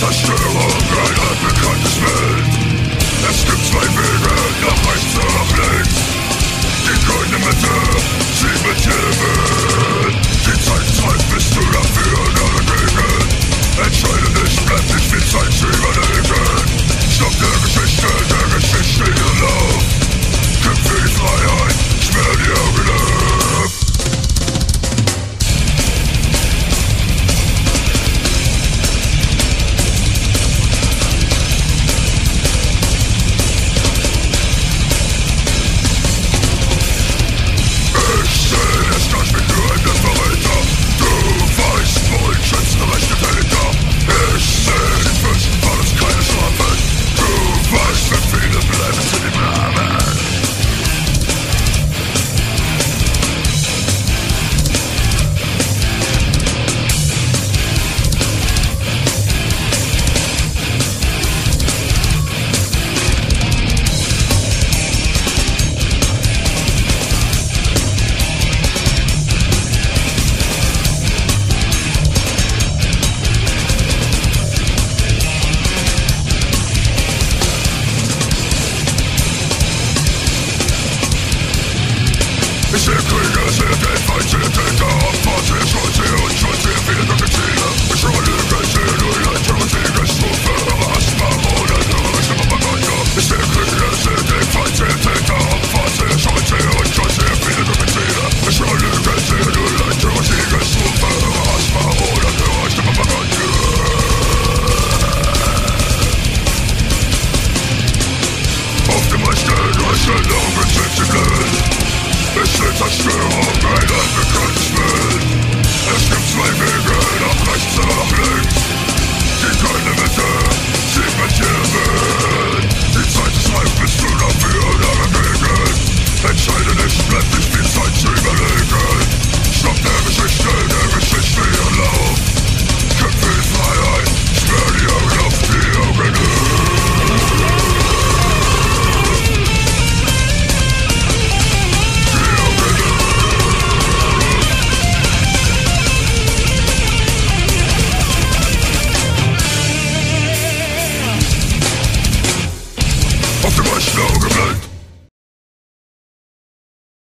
Zerstörung, ein altbekanntes Bild. Es gibt zwei Wege, nach rechts oder nach links. Die goldene Mitte, sie mit jedem Wind. Die Zeit treibt, bist du dafür oder dagegen? Entscheide dich, bleib nicht viel Zeit zu überlegen. Stopp der Geschichte ihren Lauf. Kämpf für die Freiheit, sperr die Augen auf. Zerstörung.